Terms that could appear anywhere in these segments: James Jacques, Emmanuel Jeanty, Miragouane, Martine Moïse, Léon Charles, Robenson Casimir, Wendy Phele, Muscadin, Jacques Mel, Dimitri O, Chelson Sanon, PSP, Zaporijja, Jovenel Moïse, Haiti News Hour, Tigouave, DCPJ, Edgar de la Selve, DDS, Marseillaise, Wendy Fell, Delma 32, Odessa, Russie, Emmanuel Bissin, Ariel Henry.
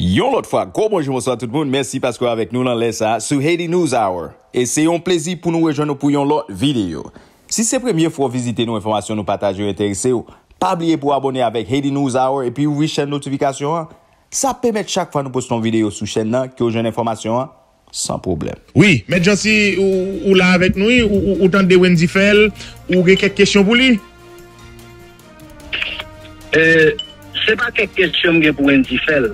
Yon l'autre fois, gros bonjour, bonsoir tout le monde. Merci parce que avec nous, l'on laisse ça sur Haiti News Hour. Et c'est un plaisir pour nous rejoindre pour une autre vidéo. Si c'est la première fois visiter nos informations, nous partager, intéresser, pas oublier pour abonner avec Haiti News Hour et puis ouvrir chaîne notification. Ça permet chaque fois nous postons une vidéo sur chaîne là, qui a une information sans problème. Oui, mais Jeanty, ou là avec nous, ou tante de Wendy Fell, ou quelques questions pour lui? C'est pas quelques questions pour Wendy Fell.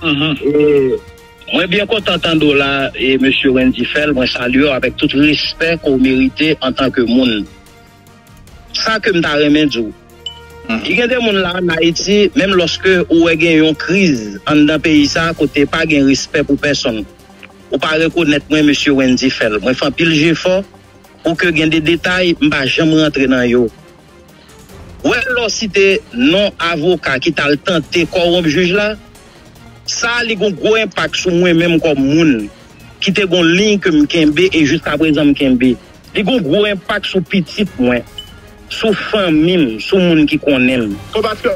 Moi, bien content d'entendre là, et M. Wendy Fell, moi, salue avec tout respect qu'on mérite en tant que monde. Ça que m'ta remet. Il y a des gens là en Haïti, même lorsque ou y a une crise dans un pays, ça, côté pas de respect pour personne. Ou pas reconnaître moi, M. Wendy Fell. Moi, fais pile effort pour que y ait des détails, je ne vais jamais rentrer dans eux. Ou alors, si t'es non-avocat qui t'a le tenté corrompre juge là, ça a un gros impact sur moi-même comme moun qui te gon ligne que m'kembe et jusqu'à présent m'kembe. Il y a un gros impact sur petit moi, sur famille, sur moun qui connaît. Parce que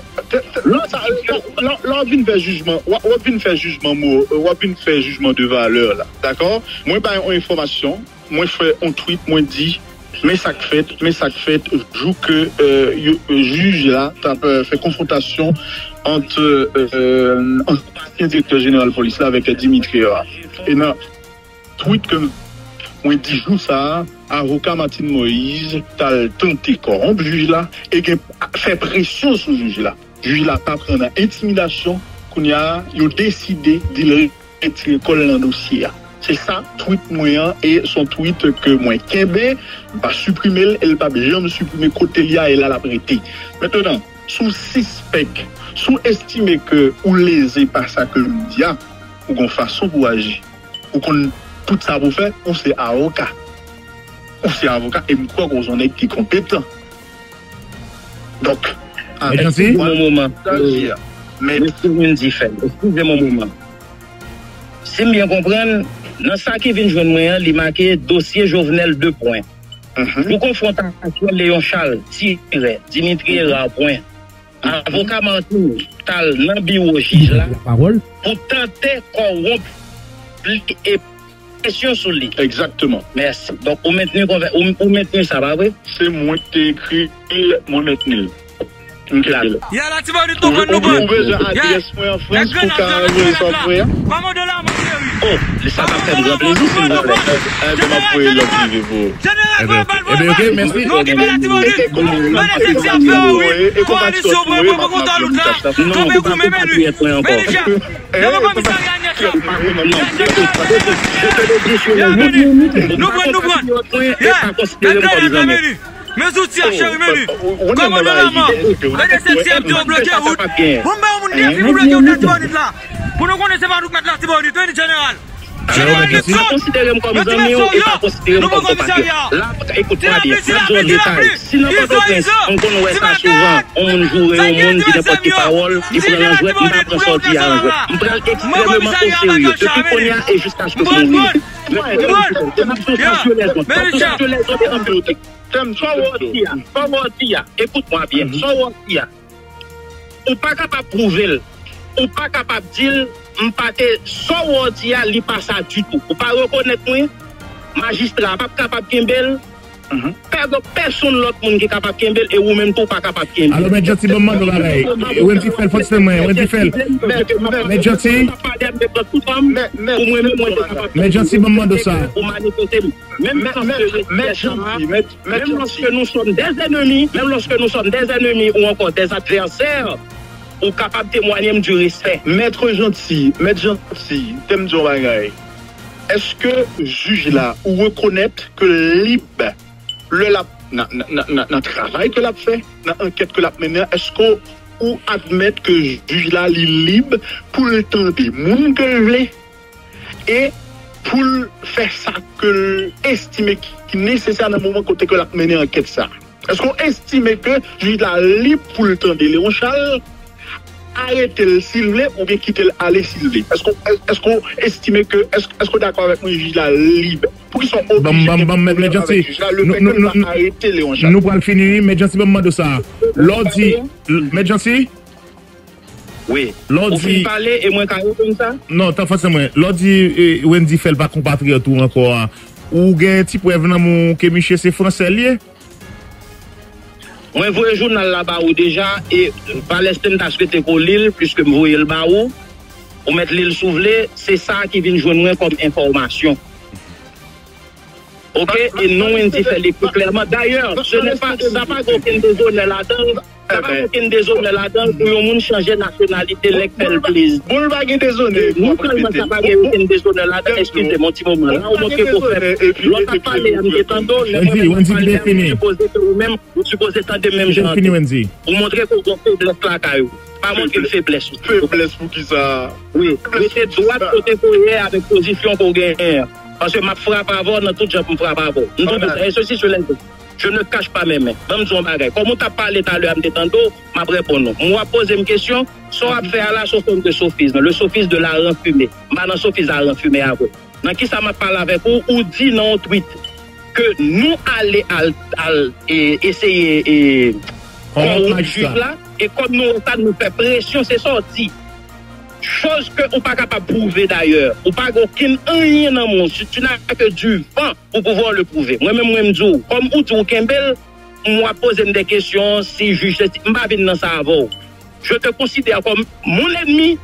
l'on vient faire jugement, on vient faire jugement mot, on vient faire jugement de valeur là, d'accord? Moi pas une information, moi fais un tweet, moi dit mais ça fait joue que juge là fait confrontation entre le directeur général de police là avec Dimitri O. Et non tweet que moi dit joue ça avocat Martine Moïse t'as tenté corrompre juge là et fait pression sur juge là pas prendre intimidation qu'on y a il décidé de retirer colle dans dossier. C'est ça, tweet moyen et son tweet que moi, Kembe, va supprimer, elle va jamais supprimer côté lia et la prêté. Maintenant, sous suspect, sous estimer que ou lésé par ça que nous disons, ou qu'on façon pour agir, ou qu'on tout ça pour faire, on c'est avocat. On c'est avocat et je crois qu'on est qui compétent. Donc, avec un moment, mais excusez-moi un moment. Si bien comprendre, dans ça qui vient de joindre moi, il marqué dossier Jovenel 2 points. Nous confrontons Léon Charles, tiré, Dimitri O, point. Avocat Mantou, tal, nan biologie là. Pour tenter corrompre et pression sur lui. Exactement. Merci. Donc, on maintenu ça, va oui? C'est moi qui écrit, mon maintenu. Mes outils à cher menu. Comment on la mort? Écoute-moi bien, on pas capable de prouver, on pas capable de dire, on pas capable de pas ça du tout. On pas reconnaître moi, magistrat pas capable de faire. Personne l'autre monde qui est capable de faire et ou même tout pas capable de faire. Alors mais Jeanty, bon moment là. Wendy Phele, faut se moi, Wendy Phele. Mais Jeanty, mais Jeanty, bon moment de ça. Même lorsque nous sommes des ennemis, ou encore des adversaires, on est capable de témoigner du respect. Maître Jeanty, t'aimes du bagay. Est-ce que juge là ou reconnaître que libre le lap dans travail que l'a fait, dans enquête que l'a mené, est-ce qu'on ou admettre que juge là libre pour le tenter moun que veut et pour faire ça que estimer qui nécessaire dans le moment côté que l'a mené enquête ça. Est-ce qu'on estime que juge là libre pour le tenter Léon Charles arrêter le s'il voulait ou bien quitter le aller s'il voulait. Est-ce qu'on estime que est-ce qu'on est d'accord avec moi juge là libre pour qu'ils sont obligés de juge là le fait que nous arrêter Léon Charles. Nous pour le finir mais Jeanty moment de ça. L'ordi mais Jeanty Oui. L'ordi. Vous parlez et moi, carré comme ça? Non, t'as forcément. L'ordi, Wendy Fell pas compatriote ou encore. Ou gagne un petit preuve dans mon que Michel c'est français lié? Moi, je vois un journal là-bas où déjà, et Palestine t'a souhaité pour l'île, puisque je vois le bas-haut, pour mettre l'île sous l'île, c'est ça qui vient joindre comme information. Ok, et non, on dit faire clairement. D'ailleurs, ce n'est pas, ça n'a pas aucune des zones là-dedans, ça n'a pas aucune des zones là-dedans où on change de nationalité, l'électeur, please. Vous ne pas des zones. Non seulement ça n'a pas aucune des zones là-dedans, excusez-moi, mon petit moment. Là, on montre pour faire. L'autre a parlé, on dit tant d'autres. Wendy, il est fini. Vous supposez tant de même gens. Vous montrez qu'on fait faiblesse la caillou. Pas montrer une faiblesse. Faiblesse pour qui ça? Oui, mettez droit de côté pour hier avec position pour guerre. Parce que ma frappe avant, dans tout le monde frappe avant. Et ceci, je ne cache pas mes mains. Comme on t'a parlé tout à l'heure, je vais répondre. On va poser une question. Soit on va faire la chose de sophisme, le sophisme de la renfumée. Maintenant, sophisme de la renfumée avant. Dans qui ça m'a parlé avec vous, ou dit dans tweet que nous allons essayer de juger là. Et comme nous fait pression, c'est sorti. Chose que on pas capable de prouver d'ailleurs. On pas aucune rien dans mon. Si tu n'as que du vent pour pouvoir le prouver. Moi-même, moi-même, comme Outou Kembel, moi poser des questions si juge, je pas venir dans ça avant. Je te considère comme mon ennemi.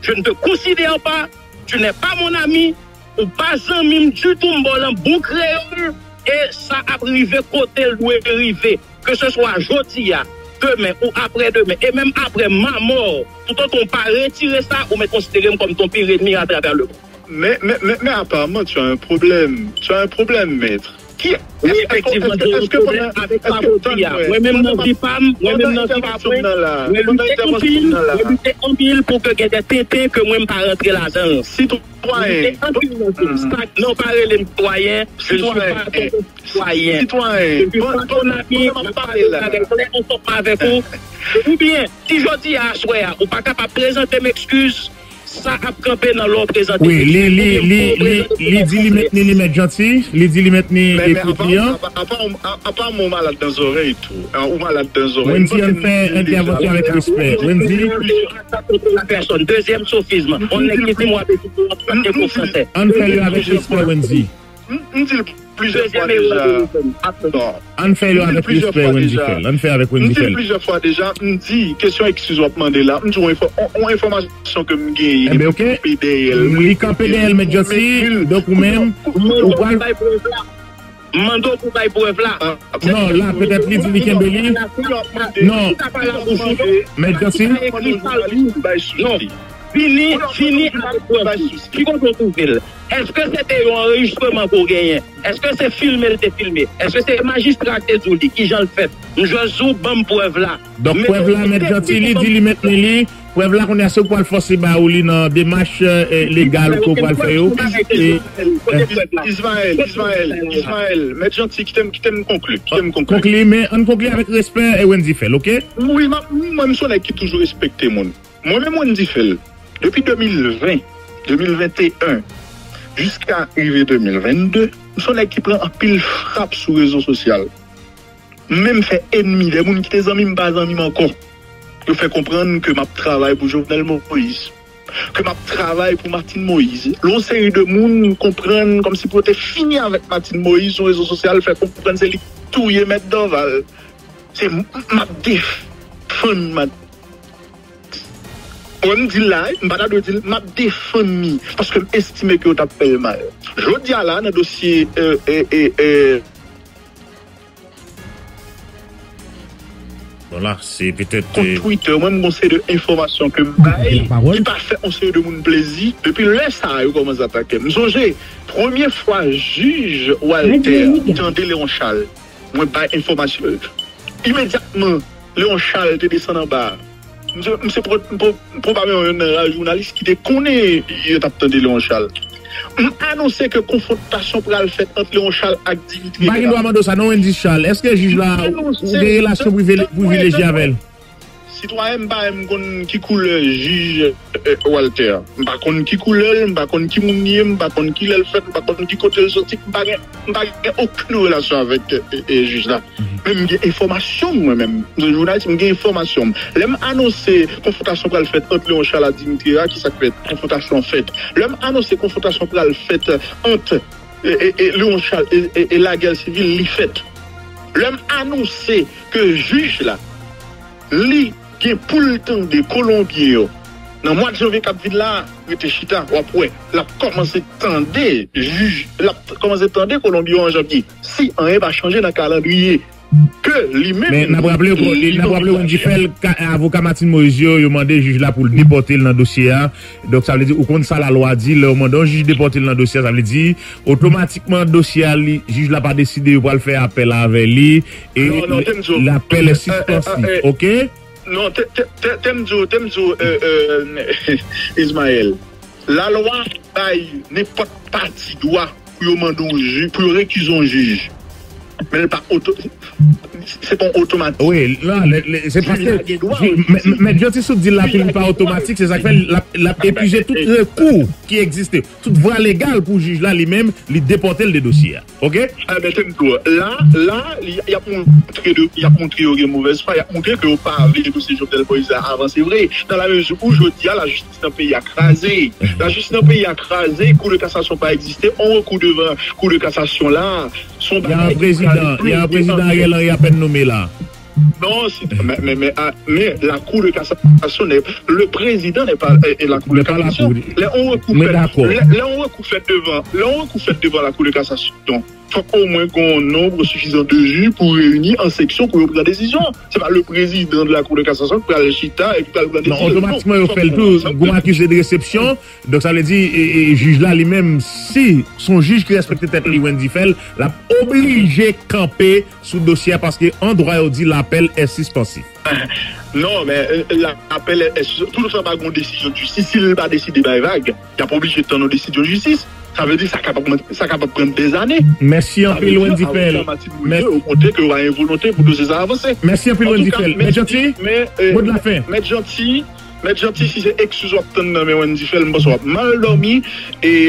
Je ne te considère pas. Tu n'es pas mon ami. Ou pas un mime du tout mon bon créole. Et ça arrive côté loué arrivé. Que ce soit Jotia, demain ou après-demain, et même après ma mort, tout autant on pas retirer ça ou me considérer comme ton pire ennemi à travers le monde. Mais apparemment, tu as un problème. Tu as un problème, maître. Qui est effectivement un problème avec la Jotia. Moi-même, je dis pas, moi-même, je dis pas, je en pile pour que des tétés que moi-même pas rentrer là-dedans. Citoyen. Non, pas les citoyens. Citoyen. Citoyen. Ton ami, on ne pas avec vous. Ou bien, si je dis à Soya, on pas capable de présenter mes excuses. Ça a campé dans l'autre présentation. Oui, les dit les mettre gentil, les dit les mettre les clients. À part mon malade dans les oreilles tout, ou malade dans les oreilles. Wendy, on fait une intervention avec respect. Wendy, la personne deuxième sophisme. On est quitté moi avec tout français. On fait avec respect, Wendy. On dit plusieurs fois déjà. On fait avec respect, Wendy. On fait avec Wendy. On dit plusieurs fois déjà. On dit question excuse-moi demander là. On dit on information que me gagne. Mais ok. PDL. Oui, quand PDL mais Jossi. Donc ou même. Ou quoi? Mando pour bail preuve là. Non, là peut-être plus du Kembeli. Non. Mais Jossi. Non. Fini avec preuve. Qui compte tout ville? Est-ce que c'était un enregistrement pour gagner? Est-ce que c'est filmé, était filmé? Est-ce que c'est magistrat qui j'en le fait? Je joue bonne preuve là. Donc, preuve là, M. Gentil, dit lui mettre les preuve là qu'on est sur pour le forcer baouli dans des matchs légales pour le faire. Ismaël, M. Gentil, qui t'aime conclure. Mais on conclut avec respect et Wendy Phele, ok? Oui, moi, je suis toujours respecté. Moi-même, Wendy Phele, depuis 2020, 2021, jusqu'à arriver 2022, nous sommes là qui prend un pile frappe sur les réseaux sociaux. Même fait ennemi, des gens qui étaient amis, pas amis encore. Je fais comprendre que je travaille pour Jovenel Moïse, que je travaille pour Martine Moïse. L'autre série de gens comprennent comme si pour être fini avec Martine Moïse sur les réseaux sociaux, fait comprendre c'est tout y mettre dans val. C'est ma défense. On dit là, je ne dis pas défendu parce que j'estime que vous avez mal. Je dis là, dans le dossier. Voilà, c'est peut-être. Contre Twitter, moi-même, on sait de l'information que je parle. Qui pas fait un série de mon plaisir. Depuis le ça, vous commencez à attaquer. Nous songez, première fois, juge Walter, tendez Léon Charles. Moi, je parle d'information. Immédiatement, Léon Charles te descend en bas. C'est probablement un journaliste qui déconnaît il a attendu Léon Charles. On annonçait que confrontation pour le fait entre Léon Charles et Dimitri. Pas qu'il doit demander ça, non, Wendy Charles. Est-ce que le juge là a des relations privilégiées avec elle? Citoyen, qui coule juge Walter. Par contre, qui couleur, par contre, qui mouniem, par contre, qui l'elfait, par contre, qui côté exotique, pas aucune relation avec le juge là. Même des informations, moi-même. Le journaliste, des informations. L'homme annoncé confrontation pour le fait entre Léon Charles et Dimitri O, qui s'appelle confrontation faite. L'homme annoncé confrontation pour le fait entre Léon Charles et la guerre civile, l'y fait. L'homme annoncé que le juge là, lui, qui est pour le temps des Colombiens, dans le mois de janvier, Cap-Ville-là, il était chita, ou après, il a commencé à tendre, juge, il a commencé à tendre Colombiens en janvier. Si on n'a pas changé dans le calendrier, que lui-même. Mais n'a pas rappelé, Wendy Fell, avocat Martine Moïse, il a demandé au juge là pour le déporter dans le dossier. Donc ça veut dire, au compte ça, la loi dit, le moment d'un juge déporté dans le dossier, ça veut dire, automatiquement, le dossier, le juge n'a pas décidé pour le faire appel avec lui, et l'appel est suspensif. OK? Non, Ismaël, la loi baille n'importe partie droit pour récuser un juge. Mais c'est pas automatique. Oui, là, c'est parce que. Mais Dieu, si dit la pile pas automatique, c'est ça qui fait épuiser tout recours qui existait, toute voie légale pour le juge là lui-même, lui déporter le dossier. OK? Là, il a montré une mauvaise foi, il a montré que vous parlez de ces Jovenel Moïse avant, c'est vrai. Dans la mesure où je dis, la justice d'un pays a crasé. La justice d'un pays a crasé, cours de cassation n'a pas existé, on recours devant cours de cassation là. Il y a un président Ariel Henry à peine nommé là. Non, mais la Cour de cassation, le président n'est pas la Cour de cassation. Là, on recours fait devant la Cour de cassation. Donc, il faut au moins qu'on ait un nombre suffisant de juges pour réunir en section pour prendre la décision. Ce n'est pas le président de la Cour de cassation qui a le chita et qui a la décision. Non, automatiquement, il fait le tout. Vous accusez de réception. Donc, ça veut dire, le juge là lui-même, si son juge qui respecte tête Wendy Fell, l'a obligé de camper sous dossier parce qu'en droit, il dit l'appel est suspensif. Non, mais l'appel est suspensif. Tout le temps, il y a une décision de justice. S'il n'a pas décidé, il n'a pas obligé de tenir une décision de justice. Ça veut dire que ça va prendre des années. Merci en pile, Wendy Phele. Vous comptez que vous avez une volonté pour que ça avance. Merci en pile, Wendy Phele. Mais gentil, mot de la fin. Mais gentil, si c'est excusez-moi, mais Wendy Phele, je vais mal dormi et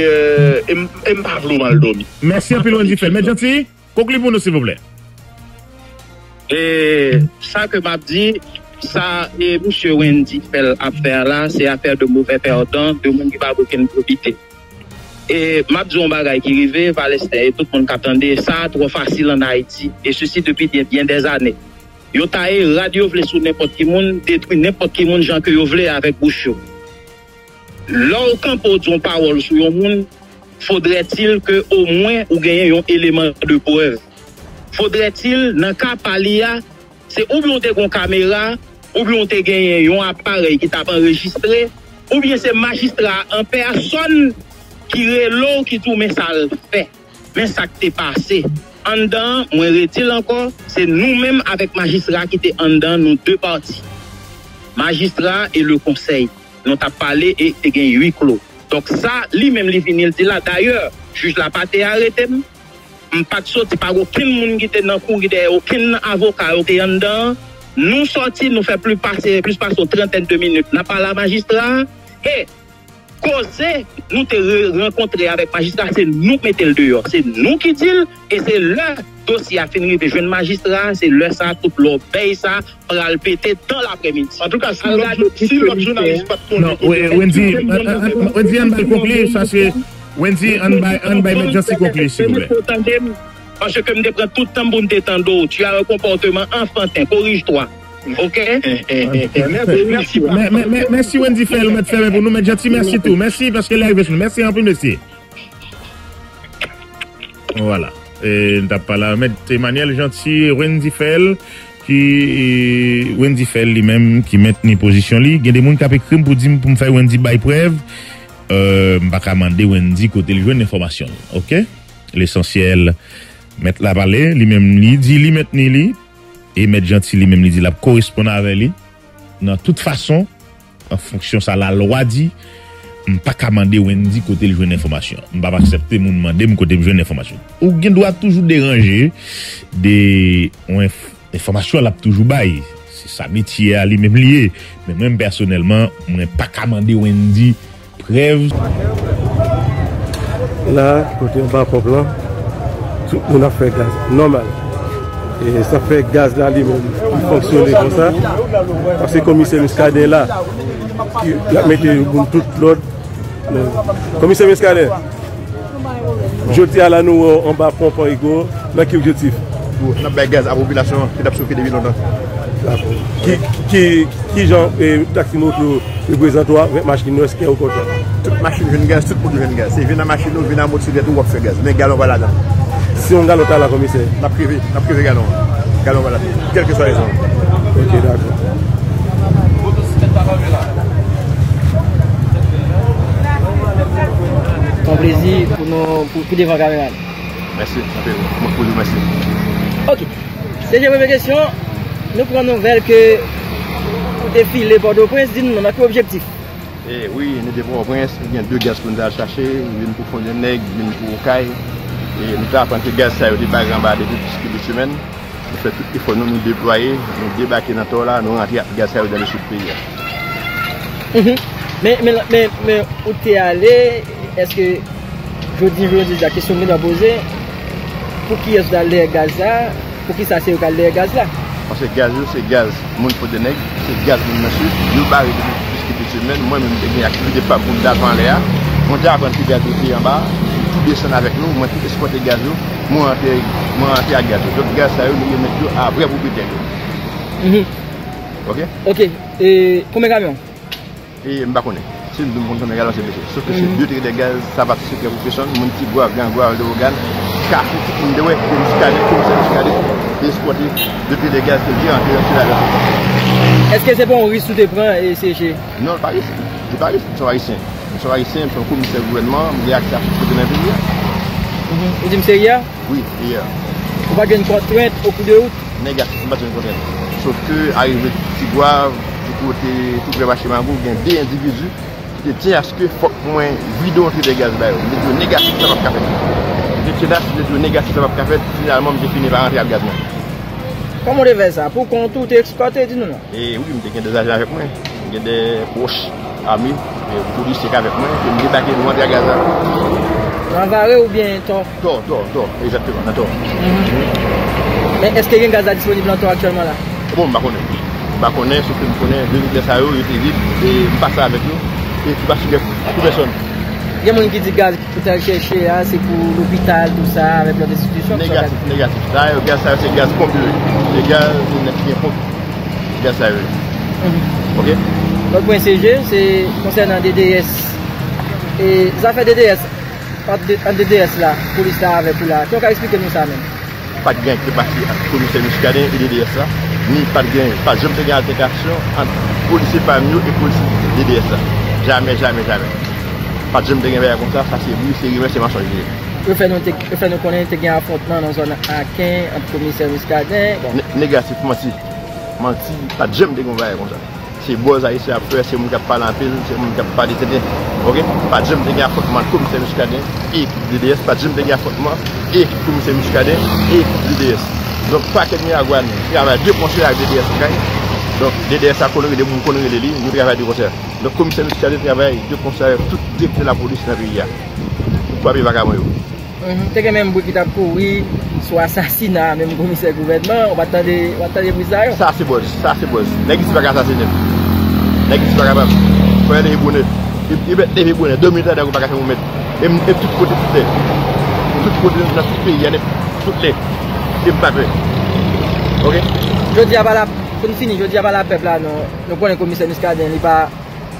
je ne vais pas mal dormi. Merci en pile, Wendy Phele. Mais gentil, concluez pour nous, s'il vous plaît. Et ça que m'a dit, ça, et monsieur Wendy Phele, affaire là, c'est affaire de mauvais perdant, de monde qui va aucune probité. Et Mabzon Bagay qui arrivait, Valester, tout le monde qui attendait ça, trop facile en Haïti. Et ceci depuis bien des années. Yo taille radio vle sous n'importe qui monde, détruit n'importe qui monde, gens que yo vle avec bouchon. Lorsqu'on pose une parole sur un monde, faudrait-il que au moins ou gagne un élément de preuve? Faudrait-il, dans le cas palia, c'est ou bien on te gon caméra, ou bien on te gagne un appareil qui t'a enregistré, ou bien c'est magistrat en personne qui est l'eau qui tout, mais ça le fait. Mais ça qui t'est passé. En dedans, moi, redis encore, c'est nous-mêmes avec magistrat qui t'est en dedans, nos deux parties. Magistrat et le conseil. Nous t'as parlé et t'es gagné huit clos. Donc ça, lui-même, il vient de là. D'ailleurs, juge la pas t'es arrêté. Pas de sorti par aucun monde qui était dans le cours, aucun avocat qui était en dedans. Nous sortis, nous faisons plus passer 32 minutes. Nous parlons à magistrat. Et causé, nous te rencontrer avec magistrat, c'est nous qui mettons le dehors, c'est nous qui disons, et c'est le dossier à finir de jeune magistrat, c'est le ça, tout l'obéi ça, pour le péter dans l'après-midi. En tout cas, si l'autre journaliste pas de compte. Oui, Wendy, on va conclure, ça c'est. Wendy, on va immédiatement conclure, s'il vous plaît. Parce que je me prends tout le temps pour me détendre, tu as un comportement enfantin, corrige-toi. OK. Merci. Merci Wendy Phele, pour nous, mais gentil, merci tout. Merci parce que là, merci un peu, monsieur. Voilà. Et t'as pas là, Emmanuel Jeanty, Wendy Phele, qui Wendy Phele lui-même qui met une position là. Il y a des gens qui ont écrit pour dire pour me faire Wendy by preuve. Bah commander Wendy côté le jeune information. OK. L'essentiel mettre la parler, lui-même lui dit lui mettre lui. Et M. Jeanty lui-même lui dit la correspondant avec lui. De toute façon, en fonction ça la loi dit, je ne peux pas commander Wendy côté le jeu d'information. Je ne peux pas accepter mon demander mon côté le jeu d'information. Ou bien doit toujours déranger des informations là toujours bail. c'est sa métier à lui-même lié. Mais même personnellement, on n'a pas commandé Wendy preuve. Là, côté bas pour blanc, tout le monde a fait gaz, normal. Et ça fait gaz là lui-même qui fonctionne comme ça. Parce que comme c'est Muscadin là, qui a mis toute l'autre. Comme c'est Muscadin, je dis à la nous en bas pour un ego, là qui objectif. N'a pas gaz à la population qui a souffert depuis longtemps. Qui genre taxi moto représentant avec machine qui est au contraire. Toute machine vient gaz, tout pour vient gaz. C'est vient la machine, vient la moto, c'est tout fait gaz. Mais galon va là-dedans. Si on galon à la commissaire, la privé galon. Galon va là. Quelle que soit raison. OK, d'accord. Mon plaisir pour nous pour devant la caméra. Merci. Merci. OK. C'est la première question. Nous prenons nouvelle que le défilé Port-au-Prince dit nous notre objectif. Eh oui, nous devons au Prince, il y a deux gaz qu'on a cherché, une pour Fondeneg, une pour Caille. Et nous avons apporté gaz ça au départ en bas depuis plus de deux semaines. Nous faisons tout qu'il faut nous déployer, nous débarquer dans tout là, nous rentrer gaz ça dans le sud-pays. Mais où tu es allé, est-ce que je dis la question que nous avons posée, pour qui est-ce d'aller gaz là, pour qui ça c'est d'aller gaz là? Parce que gaz, c'est gaz, monde pour des nègres, c'est gaz pour monsieur. Nous barrons depuis plus de deux semaines, moi-même j'ai une activité pas pour d'avant l'air. On a appris gaz ici en bas, tout descend avec nous, moi tout exporte gaz, moi rentre à gaz. Donc gaz ça, nous mettons à vrai propriétaire. Ok. Et combien de camions? Et je ne sais pas. Si nous demandons combien de gallons, c'est péché. Sauf que c'est deux tirs de gaz, ça va toucher quelques personnes, mon petit bois, grand bois, le gaz. Car tout le monde exporté depuis les gaz qui rentrent. Est-ce que c'est bon, on risque de prendre et sécher? Non, pas risque. Je ne parle pas, je suis haïtien. Je suis haïtien, je suis un commissaire du gouvernement, je suis accès à tout le pays. Vous dites hier? Oui, hier. Vous n'avez pas une contrainte au coup de route? Négatif, je n'ai pas une contrainte. Sauf que, arrivé à Tigouave, du côté tout le marché Mangou, il y a deux individus qui tiennent à ce que faut moins vidons des gaz. Je dis négatif, ça va pas faire. Je suis négatif à la café, finalement je finis par rentrer à gaz. Comment on fait ça? Pour qu'on tout exporté, dis-nous. Et oui, je suis des agents avec moi, j'ai des proches, amis, des touristes avec moi, je me débarque de rentrer à gaz. Renvaré ou bien tort? Tort, exactement, tort. Mais est-ce qu'il y a un gaz disponible en tort actuellement là? Bon, je ne connais pas, sauf que je connais deux litres de SAO, je suis libre, et je passe avec nous, et je passe avec toute personne. Il y a des gens qui disent que le gaz qui est cherché, c'est pour l'hôpital, tout ça, avec la destitution. Négatif. Le gaz, c'est le gaz pompeux. Le gaz, c'est le gaz à eux. OK? L'autre point CG, c'est concernant DDS. Et ça fait DDS, en DDS là, police là, avec tout là. Tu peux expliquer nous ça même? Pas de gain qui est parti entre policiers muscadins et DDS là. Ni pas de gain, pas de gain d'altercation entre policiers parmi nous et policiers DDS là. Jamais. Pas de jambes de gain comme ça c'est lui, c'est lui, c'est ma changé. Nous faisons connaître qu'il y a un affrontement dans la zone Akin, entre commissaire Muscadin. Négatif, menti, pas de jambes de gain comme ça. C'est bon, ça, c'est après, c'est mon qui parle en pile, c'est mon qui parle de tête. Ok? Pas de jambes de gain affrontement, commissaire Muscadin et DDS, pas de jambes de gain affrontement et commissaire Muscadin et DDS. Donc, pas que nous avons deux conseils avec DDS. Donc, DDS a connu des bons conneries de l'île, nous travaillons du concert. Donc, comme c'est le commissaire de travail, de conseil, toute l'équipe de la police dans le pays. Pourquoi pas vagabond? C'est quand même beaucoup qui t'a couru, soit assassinat, même commissaire gouvernement, on va attendre pour ça. Ça c'est bon. N'existe pas assassiné. N'existe pas capable. Faut aller bonnet. Il met des bonnets, 2 minutes d'ailleurs, on va casser mon maître. Et tout côté dans tout pays, il y a toutes les. C'est pas vrai. Ok? Je dis à la. Pour finir, je dis à la peuple, nous prenons le commissaire Muscadin, il n'est pas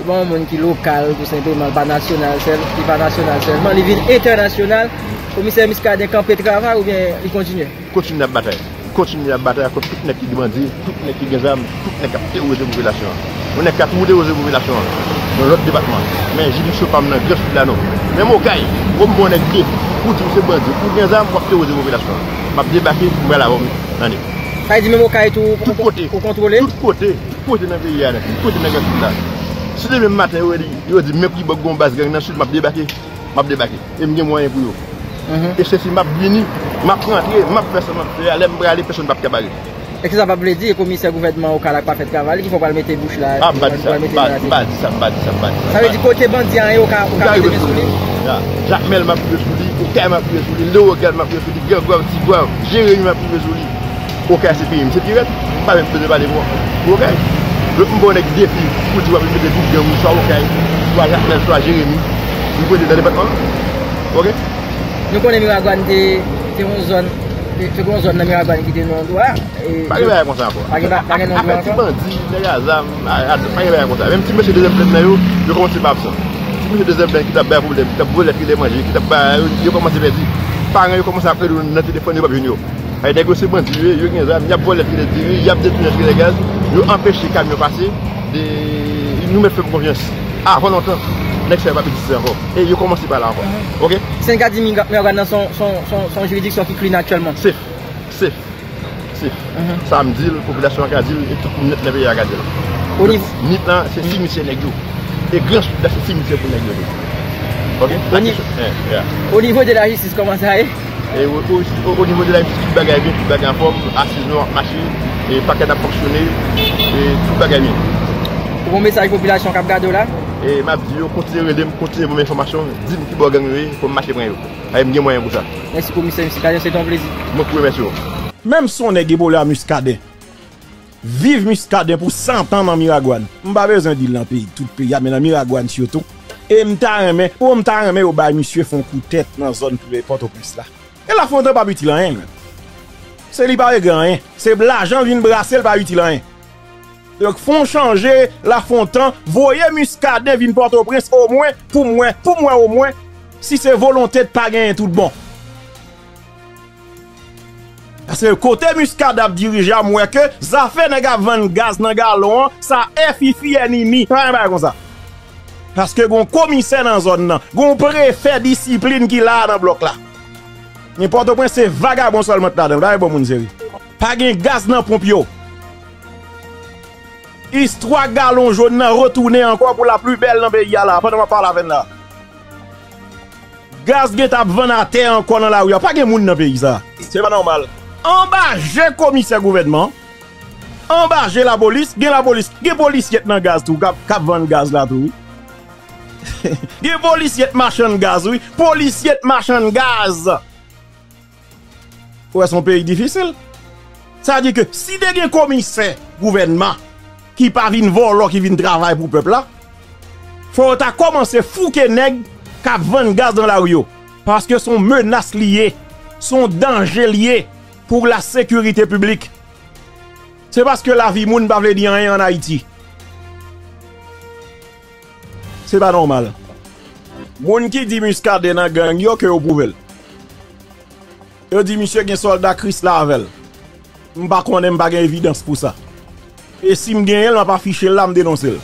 un monde qui est local, tout simplement, pas national seulement, il est international. Le commissaire Muscadin, quand il travaille ou bien il continue? Continue la bataille, contre tout le monde qui demande, tout le monde qui gagne, tout le monde qui a terrorisé la population. On est capable de terroriser la population dans l'autre département. Mais je ne suis pas dans le greffe de la norme. Même au CAI, comme on est dit, pour tous ces bandits, pour gagner, pour terroriser la population. Je vais débarquer pour la Rome. Ça dit même au Caïtou, tout côté, tout côté dans le pays, tout côté dans le pays. Si le même matin, il dit même qu'il y a une base gang dans le sud, je vais débarquer. Et je vais moyen pour eux. Et ceci, je vais venir, je vais rentrer, je vais faire ça, je vais aller, personne ne va me cabarer. Est-ce que ça va vous dire, commissaire gouvernement au Calac pas fait travail, qu'il faut pas le mettre bouche là? Ah, pas dit ça, pas dit ça, pas dit ça, pas dit ça. Ça veut dire côté bandit en haut, au Calac pas fait travail. Jacques Mel m'a pris sous lui, au Calac m'a pris sous lui, le Rogal m'a pris sous lui, Grégoire, Tigouave, Jérémy m'a pris sous lui. Au Calac c'est pire, c'est pire, pas même plus de parler moi. Au Calac, le bon ex défi, pour tu vas mettre des bouches de vous, soit au Calac, soit Jacques Mel, soit Jérémy, vous pouvez dans les départements. Ok? Nous connaissons Miragouane, c'est une zone. C'est une zone de Miragouane qui est non droit. Pas de bail comme ça encore. Pas de bail non droit. Pas de bandit, les gars, pas de bail comme ça. Même si monsieur deuxième plein là, je commence pas absent. Si monsieur deuxième plein qui t'a bail problème, qui t'a brûlé, qui t'a mangé, qui t'a bail, je commence à perdre. Parents ils commencent à prendre notre téléphone et pas venir. Et dès que c'est bandit, je gagne ça, il y a voler qui les tiré, il y a détruit les gaz, je empêche les camions passer, ils nous mettent fait confiance. Avant longtemps. Et je commence par là encore. Ok? C'est un gars qui a son juridiction qui cligne actuellement. C'est. C'est. C'est. Ça me dit, la population a dit, et tout le monde a dit. Au niveau. C'est 6 000 négociants. Et grand sud, c'est 6 000 pour négociants. Ok? Au niveau de la justice, comment ça est? Au niveau de la justice, tout bagaille bien, tout bagaille en forme, assise noire, machine, et paquet à fonctionner, et tout bagaille bien. Bon message population qui regarde là? Et ma vidéo continue vos informations, dites-moi qui va gagner pour marcher pour vous. Bien moyen pour ça. Merci pour monsieur Muscadin, c'est un plaisir. Merci. Même si on est guébola Muscadin, vive Muscadin pour 100 ans dans Miragouane. Je n'ai pas besoin de dire dans le pays, tout le pays, mais dans Miragouane surtout. Et je me suis remis au bail, monsieur font coup de tête dans la zone pour les portes au plus là. Et la fonte n'est pas utile à rien. C'est lui pas grand, c'est l'argent vient brasser, pas utile à rien. Donc, font changer la fontaine, voyez Muscadin vin Port-au-Prince au moins, au moins, si c'est volonté de pas gagner tout bon. Parce que côté Muscadin dirige à moi que, ça fait n'a vendre gaz dans galon, ça fifi ennemi, pas comme ça. Parce que gon commissaire dans zone, gon préfet discipline qui là dans bloc là. Mais Port-au-Prince c'est vagabond seulement là-dedans, là bon moun sérieux. Pas gagner gaz dans pompio. Histoire galon jaune retourné encore pour la plus belle dans pays là pendant ma parle avec là. Gaz qui t'a vendre à terre encore dans la rue, pas de monde dans pays ça. C'est pas normal. En bas, j'ai commissaire gouvernement. En bas, j'ai la police, gen la police, gen policier dans gaz tout, cap vendre gaz là tout. Gen policier marchand gaz, oui, policier marchand gaz. Ouais, son pays difficile. Ça dit que si des gen commissaire gouvernement qui pas vin volo qui vin travailler pour peuple là faut ta commencer fouke nèg ka vendre gaz dans la rue parce que son menace liée son danger lié pour la sécurité publique c'est parce que la vie moun pa vle di rien en Haïti c'est pas normal moun ki di Muscadin nan gang yo que yo prouvel yo di monsieur gen soldat Chris Lavel m pa konnen m pa gen évidence pour ça. Et si je gagne, je ne vais pas afficher l'âme dénoncer.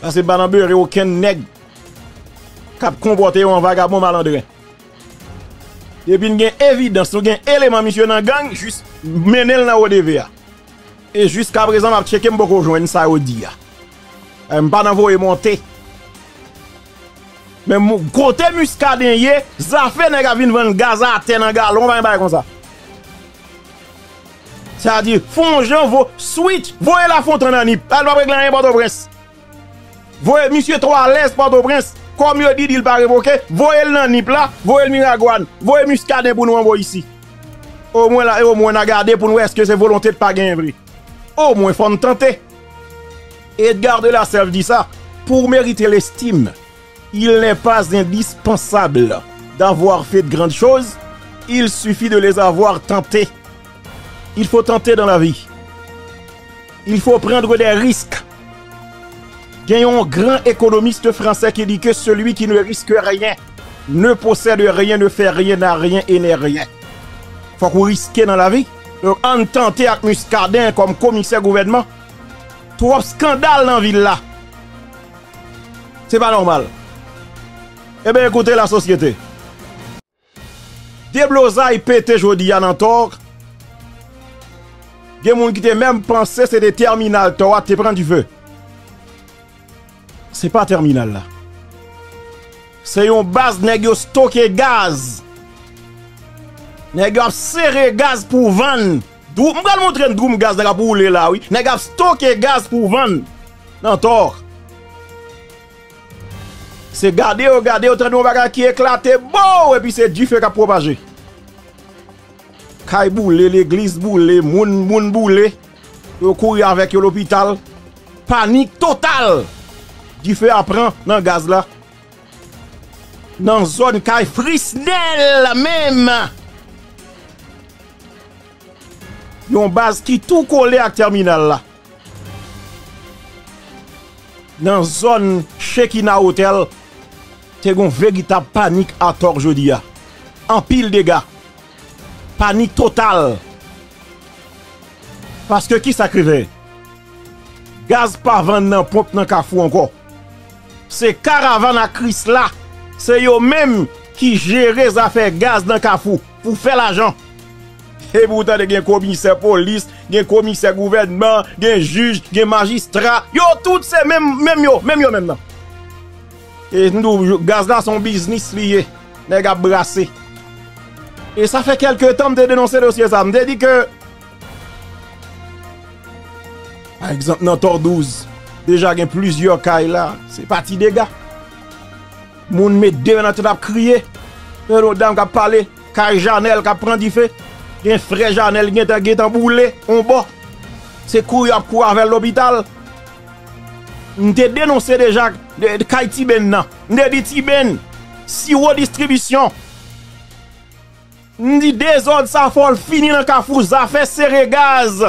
Parce que je n'ai aucun nègre qui a comporté un vagabond malandrin. Et puis, il y a évidence, il y a un élément, monsieur, dans la gang, juste mener dans ODVA. Et jusqu'à présent, je vais checker beaucoup de gens, ça veut dire. Je ne vais pas monter. Mais côté Muscadin, ça fait que je vais vendre gaz à terre dans le galon, on va pas comme ça. C'est-à-dire, Fonjan vos suite, voyez la fontaine en Nip, elle va régler rien Port-au-Prince. Voyez monsieur Trois-Lès Port-au-Prince, comme il dit, il va révoquer, voyez le Nip là, voyez le Miragouane, voyez Muscadin pour nous envoyer ici. Au moins là, au moins on a gardé pour nous, est-ce que c'est volonté de ne pas gagner. Au moins, il faut nous tenter. Edgar de la Selve dit ça, pour mériter l'estime, il n'est pas indispensable d'avoir fait de grandes choses, il suffit de les avoir tentées. Il faut tenter dans la vie. Il faut prendre des risques. Il y a un grand économiste français qui dit que celui qui ne risque rien, ne possède rien, ne fait rien, n'a rien et n'est rien. Il faut qu'on risque dans la vie. Donc, en tenter avec Muscadin comme commissaire gouvernement, trop scandale dans la ville là. C'est pas normal. Eh bien, écoutez la société. Des blosailles pété jodi à Nantor. Des gens qui te même pensé c'est des terminales, toi, te prends du feu. C'est pas terminal là. C'est une base nèg yo stocké gaz. Nèg yo serré gaz pour vendre Dou m'gal montrer un drum gaz là pour rouler là oui, nèg a stocké gaz pour vendre. Non tort. C'est garder au train de bagarre qui éclaté bon et puis c'est du feu qui a propagé. Kay boule, l'église boule, moun boule. Yo courir avec l'hôpital. Panique totale. Du feu apprend dans gaz là. Dans zone kay Frisnel même. Yon base qui tout collé à terminal là. Dans zone Chekina Hotel, c'est une véritable panique à tort jodi a. En pile de gars. Panique totale. Parce que qui s'acrivait? Gaz pas vendre dans pompe dans Kafou encore. C'est caravane à Chris là. C'est eux même qui gèrent les affaires gaz dans Kafou pour faire l'argent. Et pourtant, il y a un commissaire police, un commissaire gouvernement, un juge, un magistrat. Yo, tout c'est même. Et nous, gaz là, son business lié. Les gars brassés. Et ça fait quelques temps de dénoncer le dossier. Ça me dit que. Par exemple, dans Tor 12, déjà, il y a plusieurs cas là. C'est parti des gars. Moun met deux dans tout à crier. Une dame qui a parlé. Kay Janel qui a pris du feu. Gen frère Janel gen boule on bo c'est courir avec l'hôpital m'te dénoncé déjà kay Tiben nan m'te dit Tiben si redistribution m'di désordre ça faut fini dans Kafou ça fait serrer gaz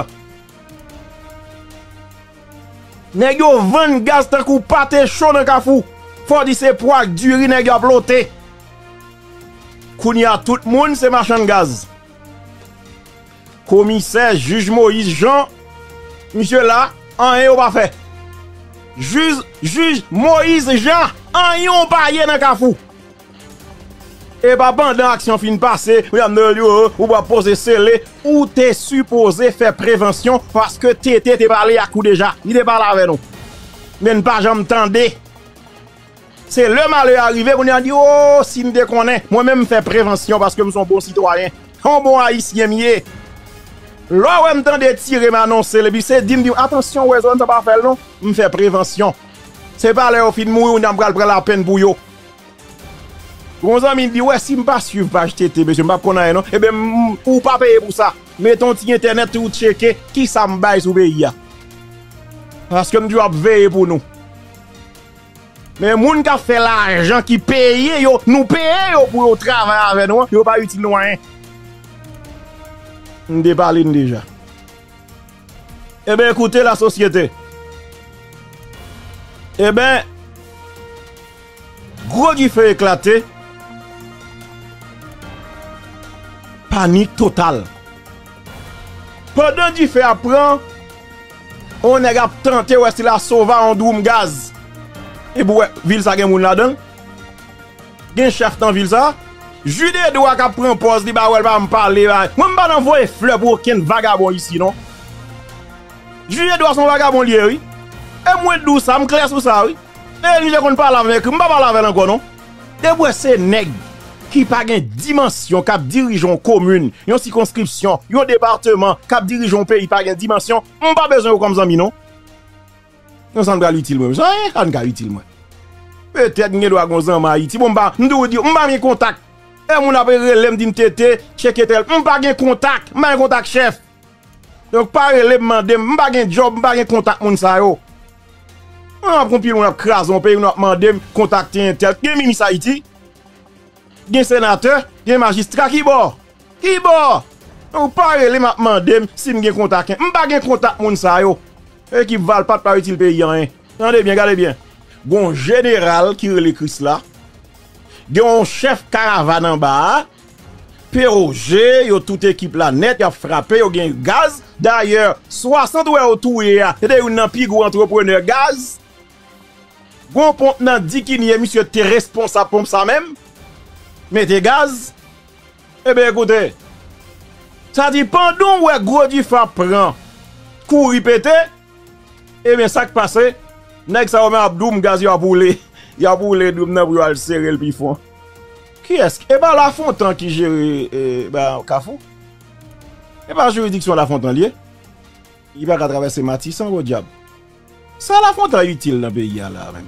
nèg yo vend gaz tant kou pâté chaud dans Kafou faut dire c'est poids duri nèg yo ploté kounya tout moun c'est marchand gaz. Commissaire, juge Moïse, Jean, monsieur là, en yon pas fait. Juge Moïse, Jean, en yon pas yon dans Kafou. Et pas pendant l'action fin passée, ou pas poser scellé, ou t'es supposé faire prévention parce que t'es parlé à coup déjà. Il t'es parlé avec nous. Mais ne pas jamais tendez. C'est le malheur arrivé, on a dit, oh, si me déconne, moi-même faire prévention parce que je suis un bon citoyen, un bon haïtien mieux. Là, je vais tirer, m'annoncer, le c'est dit, attention, ouais, ça ne pas faire, non? Je fais prévention. C'est pas là, au fin de mourir, on a pris la peine pour yo. Mon ami dit, ouais, si je ne pas suivre, HTT, monsieur, je ne pas connaître, non? Eh bien, ou pas payer pour ça. Mettons sur Internet ou checker qui ça me baille sous pays. Parce que je dois veiller pour nous. Mais les gens qui font l'argent, qui payent, nous payons pour travailler avec nous, ils ne pas utile loin. Nous parlons déjà. Eh bien, écoutez la société. Eh bien, gros du feu éclaté. Panique totale. Pendant du feu apprend, on a tenté ouais si la sauva en doum gaz. Et pour ville ça gen moun là-dedans. Gen chef dans ville ça. Jude doit qu'à prendre pause, dit bah ouais pas me parler. Moi me pas envoyer fleur pour aucun vagabond ici non. Jude doit son vagabond lié oui. Et moi dou ça me clair sur ça oui. Et lui je qu'on parle avec, me pas parler avec encore non. Debout c'est nèg qui pas gain dimension cap dirigeant commune, une circonscription, un département, cap dirigeant pays pas gain dimension, on pas besoin comme zami non. Non ça me pas utile moi. Ça on pas utile moi. Peut-être nèg doit gonzan en Haïti, bon bah nous dit on pas mis contact. Mon appelé l'aime d'une tête, checker tel, on pas de contact, on pas de contact chef. Donc, pas de demander, on pas de job, on pas de contact, on sa yo. On pompier, on a crasé, on paye, on a demandé, contacter un tel. Gen ministre Haïti, gen sénateur, gen magistrat qui bord. Qui bord. On pas de demander, si on a contact, on pas de contact, on sa yo. Et qui valent pas de pas utile pays, hein. Attendez bien, regardez bien. Bon général qui l'écrit cela. Yon chef caravane en bas, POG, yon toute équipe la net, yon frappé, yon gen gaz. D'ailleurs, 60 ou yon touye ya, yon yon nan pig ou entrepreneur gaz. Gon pont nan di ki niye, monsieur te responsable pompe sa même. Mette gaz. Eh bien, écoutez, ça dit pendant ou gros du fa pran, kou ripete, eh bien, ça qui passe, nek sa ou men abdoum gaz yon a boule. Y'a pour les deux mètres pour aller serrer le pifon. Qui est-ce que? Eh ben la Fontan qui gère Kafou. Et par juridiction la Fontanlier, il va traverser Matissan au diable. Ça la Fontanlier est utile dans le pays là même.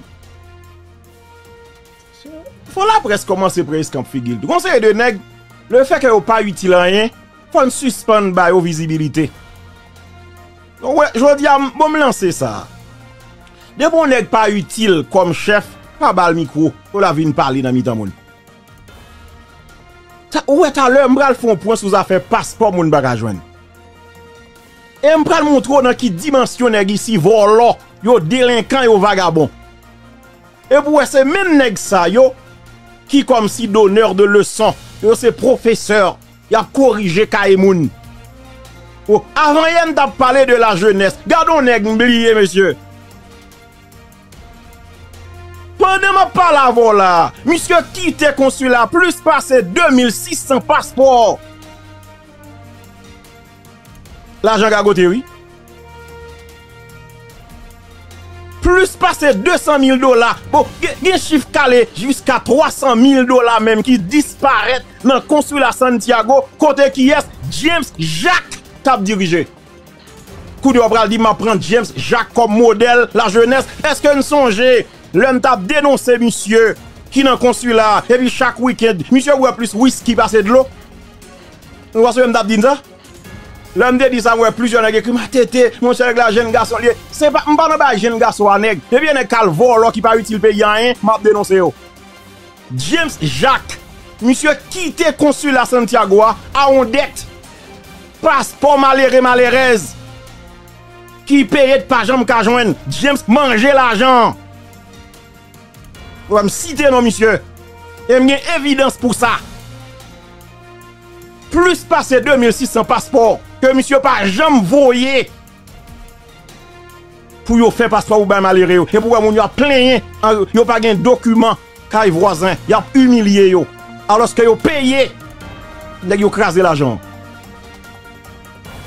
Faut la presse commencer presque en figure. Conseil de nègre, le fait que n'est pas utile rien, faut suspendre la visibilité. Donc ouais, je dis à bon me lancer ça. De bon nègre pas utile comme chef, pas bal micro, faut la venir parler dans mi-temps monde. Ouais, t'as l'heure, m'bral font point sous affaire passeport moun baga joindre. Et m'bral montre dans qui dimension nèg ici volo, yo délinquant yo vagabond. Et pour ces mêmes nèg ça yo qui comme si donneur de leçons, yo c'est professeur, y a corrigé kaye moun. Oh, avant y'en t'a parlé de la jeunesse. Gardons nèg m'oublier monsieur. Pendant ma parole là, monsieur quitte consulat plus passé 2600 passeports. L'argent gagoté oui. Plus passé 200 000 $. Bon, gen chiffre calé jusqu'à 300 000 $ même qui disparaît dans le consulat Santiago côté qui est James Jacques tape dirigé. Coup de bras dit m'a prendre James Jacques comme modèle la jeunesse. Est-ce que nous songez? L'homme t'a dénoncé monsieur qui n'en consulat et puis chaque week-end monsieur boit plus whisky passer de l'eau. Vous voyez ce que t'a dit ça? L'homme dit ça ouais plusieurs nèg qui m'a tété mon cher la jeune garçon lié c'est pas on parle pas jeune garçon à nèg et bien nèg calvo là qui pas utile payer rien m'a dénoncé yo. James Jacques monsieur quitté consulat Santiago à en dette passeport malheureux malheureuse qui paye de pas jambe qu'a joindre James manger l'argent. Ou me citer non monsieur. Et m'y a évidence pour ça. Plus passé 2600 passeports que monsieur pas jamais voyé. Pour yo faire passeport ou ben malheureux. Et pour moun yo plein yo pas gen document kay voisin, y a humilié yo. Alors que yo payé nèg yo craser l'argent.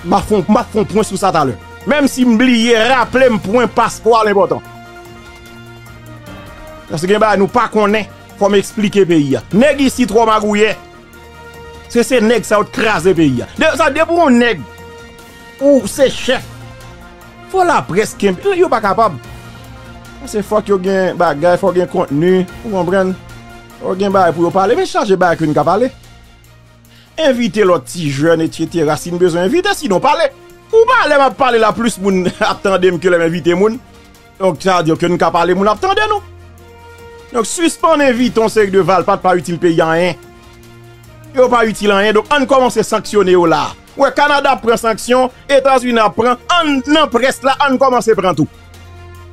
Ma font point sur ça tout à l'heure. Même si m'oublier rappeler point passeport l'important. Parce que bah, nous pas connaît, faut m'expliquer pays. Nèg ici trop magouillé. C'est ces nèg ça ont crasé pays. Ça dépend nèg ou c'est chef. Faut la presse qui yo pas capable. C'est faut que yo gagne bagage, faut gagne contenu, vous comprenez? Faut gagne bagage pour parler, mais charger bagage qu'une parler. Inviter l'autre petit jeune etc. si besoin inviter sinon parler. Ou parler m'a parler la plus moun attendez que les inviter moun. Donc ça dire que nous ka parler moun attendez nous. Donc suspend invite on sait de val pas utile payer rien. Yo pas utile rien donc on commence à sanctionner là. Ouais Canada prend sanction, États-Unis prend, on presse là on commence à prendre tout.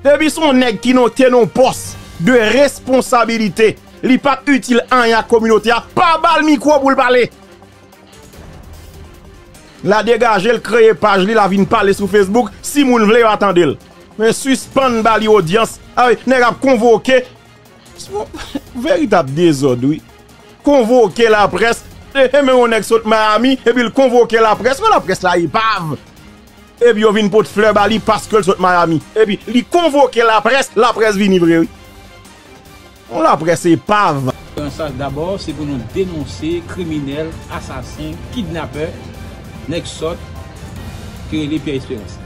Depuis son nèg qui noté non poste de responsabilité, li pas utile rien à communauté pas bal micro pour le parler. La dégager le créer page li la vinn parler sur Facebook si moun vle attendel. Mais suspend bali audience, ah oui, nèg a convoqué véritable désordre, oui. Convoquer la presse, et même on est saute Miami, et puis convoquer la presse, mais la presse là, il bave. Et puis on vient pour te fleur bali parce que saute Miami. Et puis il convoque la presse vient livrer, oui. On la presse est pave. Un sage d'abord, c'est pour nous dénoncer criminels, assassins, kidnappeurs, nexot, que les Pierre Espérance.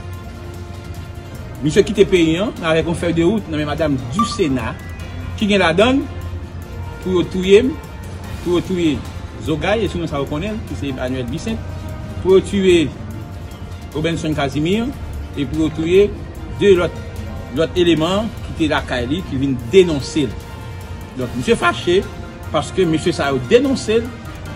Monsieur qui était payant, avec un feuille de route, non mais madame du Sénat. Qui gagne la donne pour tuer Zogaï, et sinon ça reconnaît, qui c'est Emmanuel Bissin, pour tuer Robenson Casimir, et pour tuer deux autres éléments qui étaient la Kaili, qui viennent dénoncer. Donc, monsieur fâché, parce que monsieur ça a dénoncé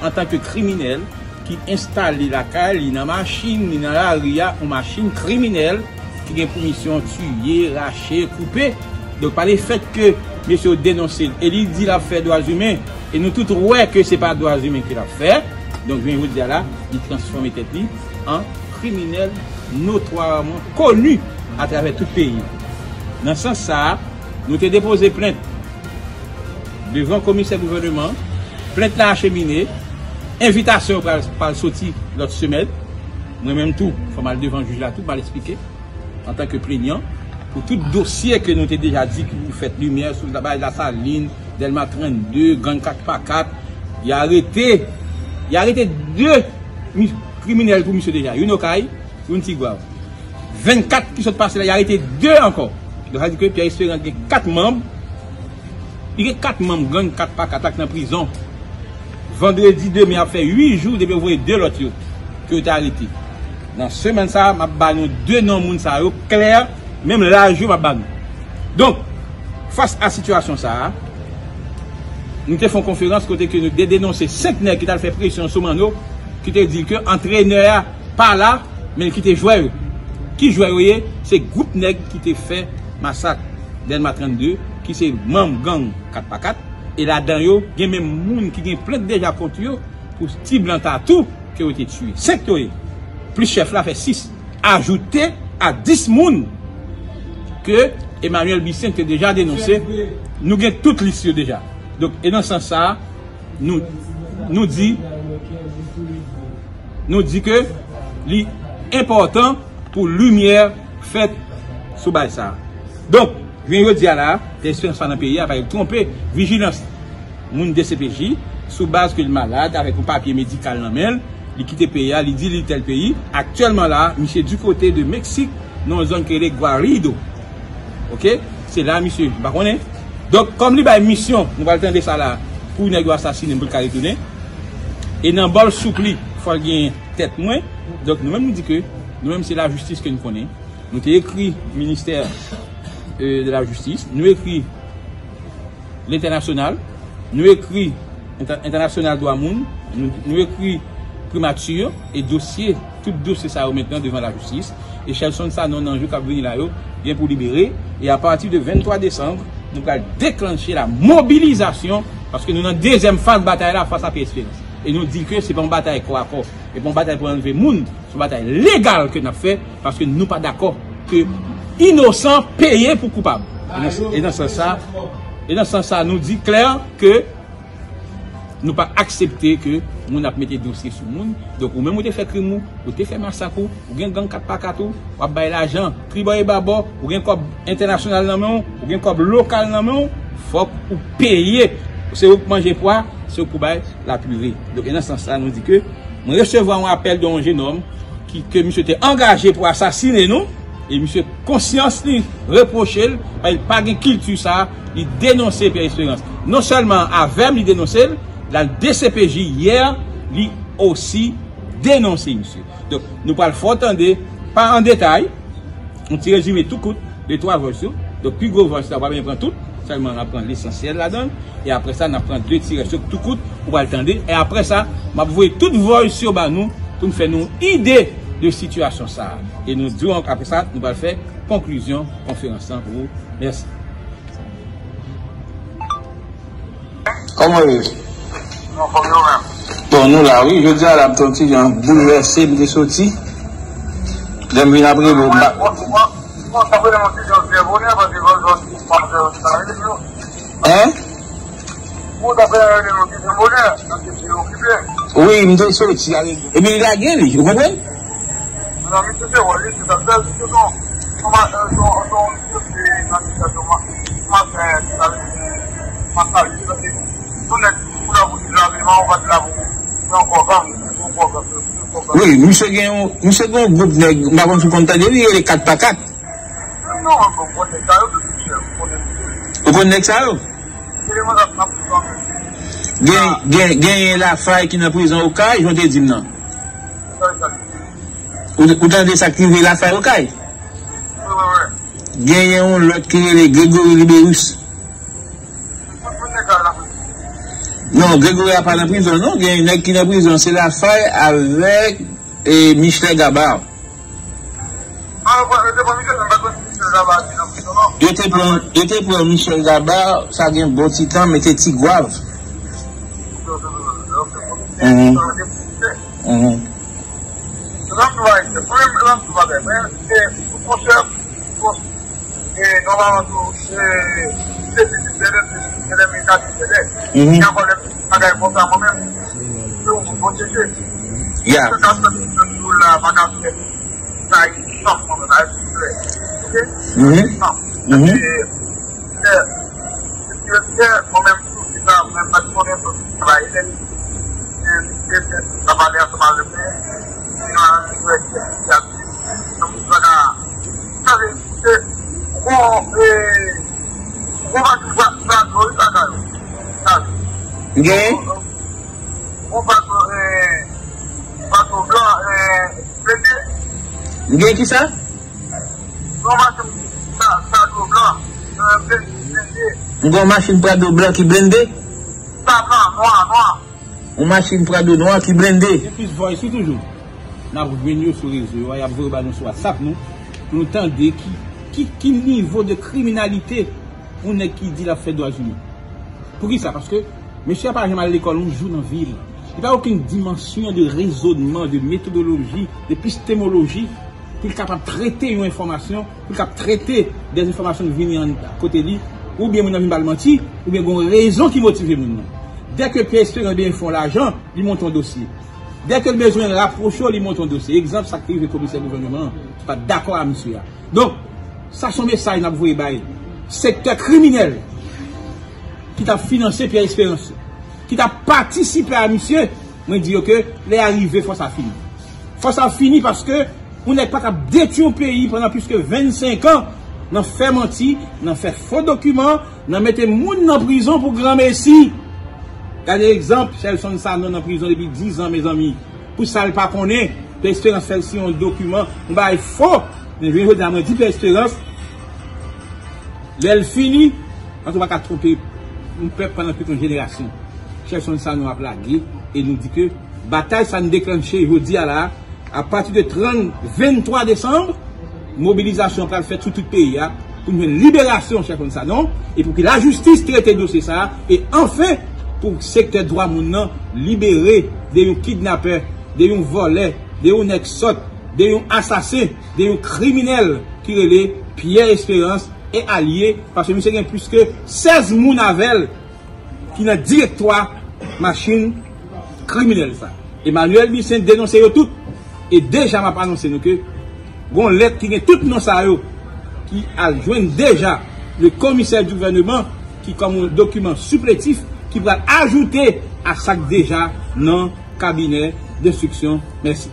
en tant que criminel, qui installe la Kaili dans la machine, dans la RIA, une machine criminelle, qui gagne pour mission tuer, racher, couper. Donc, par les faits que monsieur dénoncé, et il dit la fait droits humains, et nous tous ouais que ce n'est pas droits humains qu'il a fait. Donc je viens vous dire là, il transforme tête en criminel notoirement connu à travers tout le pays. Dans ce sens ça, nous avons déposé plainte devant le commissaire du gouvernement, plainte là acheminée, invitation par le sorti l'autre semaine. Moi-même tout, il faut mal devant le juge là, tout mal expliquer en tant que plaignant. Pour tout dossier que nous avons déjà dit que vous faites lumière sur la saline, Delma 32, Gang 4x4, il a arrêté deux criminels pour monsieur déjà. Une Okaï, une Tigouave. 24 qui sont passés là, il a arrêté 2 encore. Donc, ça veut dire que Pierre Espérance a 4 membres. Il y a 4 membres, gang, 4 packs attaquent dans la prison. Vendredi 2 mai, il a fait 8 jours depuis que vous voyez 2 l'autre qui ont été arrêtés. Dans ce semaine, ça, m'a nous 2 noms de monde clair, même là, je m'a banni. Donc, face à la situation, ça, nous avons fait une conférence côté que nous dénoncer 5 nègres qui ont fait pression sur Mano, qui ont dit que l'entraîneur pas là, mais qui était joué. Qui jouait, c'est le groupe nègre qui a fait massacre d'Elma 32, qui c'est membre gang 4x4. Et là-dedans, il y a même des gens qui ont plainte déjà contre eux pour ce petit blanc tatou qui ont été tués. 5 plus chef là fait 6. Ajouté à 10 personnes que Emmanuel Bissin a déjà dénoncé. Nous avons toute liste déjà. Donc, et dans ce sens-là, nous dit que l'important pour lumière faite sous ça. Donc, je viens de dire là, l'expérience dans le pays a trompé vigilance. Moun DCPJ, sous base que le malade, avec un papier médical dans le il quitte le pays, il dit tel pays. Actuellement là, monsieur du côté de Mexique, dans la zone qui est Guarido. Ok? C'est là, monsieur, vous comprenez? Donc, comme il y a une mission, nous allons attendre ça là, pour nous assassiner, pour nous retourner. Et dans le bol souple, il faut gagner tête moins. Donc, nous-mêmes, nous disons que nous-mêmes, c'est la justice que nous connaissons. Nous avons écrit le ministère de la justice, nous écrit l'international, nous écrit international droit monde, nous écrit primature et dossier, tout dossier ça maintenant devant la justice. Et Chelson, ça, non, non, je vais venir là-haut, bien pour libérer. Et à partir de 23 décembre, nous allons déclencher la mobilisation parce que nous avons une deuxième phase de bataille là face à PSP. Et nous disons que c'est pas une bataille corps à corps, c'est pas une bataille pour enlever le monde, c'est une bataille légale que nous avons fait parce que nous ne sommes pas d'accord que innocents payés pour coupables. Et dans ce sens-là, nous disons clair que nous ne pouvons pas accepter que nous n'avons pas mis des dossiers sur le monde. Donc, ou même vous avez fait crime, vous avez fait massacre, vous avez gang 4x4, vous avez baillé l'argent, tribord et babo, vous avez un corps international dans le monde, vous avez un corps local dans le monde, il faut que vous payiez. C'est vous qui mangez poids, c'est vous qui baillez la purée. Donc, dans ce sens-là, nous disons que nous recevons un appel d'un jeune homme que monsieur était engagé pour assassiner nous. Et monsieur conscience lui reprocher, il n'a pas de culture ça, il dénonçait Pierre Espérance. Non seulement avec il dénonçait, la DCPJ hier, il aussi dénoncé monsieur. Donc nous parlons fort entendre, pas en détail, on tire résumé tout court, les 3 versions. Donc plus gros version, on va bien prendre tout, seulement on apprend l'essentiel là-dedans. Et après ça, on apprend 2 tirations tout court, on va attendre. Et après ça, on va voir toute version sur nous, pour nous faire une idée de situation ça. Et nous disons qu'après ça, nous allons faire conclusion, conférence pour vous. Merci. Comment est-ce? Bon, nous là, oui, je dis à la petite, j'ai un bouleversé, des sorties. J'aime bien après le bac. Hein? Oui, me donne sortie. Et bien, il a gagné, vous comprenez? Non, mais c'est vrai, c'est ça. C'est ça. Oui, nous sommes un groupe de marron sous compte de lui, les 4x4. Non, on connaît ça. Vous connaissez ça? Gagnez la faille qui est en prison au cas, je te dis non. Ou dans des sacrifices, la faille au caille. Gagné un l'autre qui est Grégory Libérus. Non, Grégory n'a pas la prison, non. Gagné un qui est en prison, c'est la faille avec Michel Gabard. Ah, je n'ai pas pour Michel Gabard, ça a un bon petit temps, mais c'est Tigouave. Une machine Prado noir qui blindée. Depuis ce voyage, toujours. Nous avons venu sur les réseaux, nous avons venu sur WhatsApp, nous avons entendu qui niveau de criminalité on est qui dit la fête de la journée. Pour qui ça? Parce que monsieur par exemple à l'école, on joue dans la ville. Il n'y a aucune dimension de raisonnement, de méthodologie, de pistémologie pour être capable de traiter une information, pour être capable de traiter des informations qui viennent à côté de lui, ou bien mon ami m'a menti, ou bien il y a une raison qui motive mon nom. Dès que PSP font l'argent, ils montent un dossier. Dès que le besoin de rapprocher, ils montent un dossier. Exemple, ça arrive le commissaire gouvernement. Je ne suis pas d'accord avec monsieur. Donc, ça, son message, nous avons le secteur criminel qui t'a financé Pierre Espérance, qui t'a participé à monsieur, je dis que les arrivées, il faut ça finir. Il faut ça finir parce que on n'est pas capable de détruire le pays pendant plus que 25 ans. Nous faisons mentir, nous faisons faux documents, nous mettons les gens en prison pour grand merci. Regardez l'exemple, Chelson Sanon en prison depuis 10 ans, mes amis. Pour ça, le pas qu'on est, l'espérance fait si on document, on va être faux. Mais je vais vous dire, l'espérance, l'elle finit, quand on va tromper un peuple pendant toute une génération. Chelson Sanon a plagué et nous dit que bataille, ça nous déclenche, je vous dis à partir de 23 décembre, mobilisation pour le faire sur tout le pays. Hein, pour une libération, Chelson Sanon, et pour que la justice traite le dossier ça, et enfin, pour le secteur droit, maintenant, libérer des kidnappeurs, des voleurs, des exotes, des assassins, des criminels qui relaient Pierre Espérance et alliés, parce que nous avons plus que 16 mounavel qui n'ont directoire machine criminelle. Ça. Emmanuel Bissin dénonce tout. Et déjà, je vais annoncer que, bon, lettre qui est tout non ça, qui a joint déjà le commissaire du gouvernement, qui comme un document supplétif, qui va ajouter à ça déjà dans le cabinet d'instruction. Merci.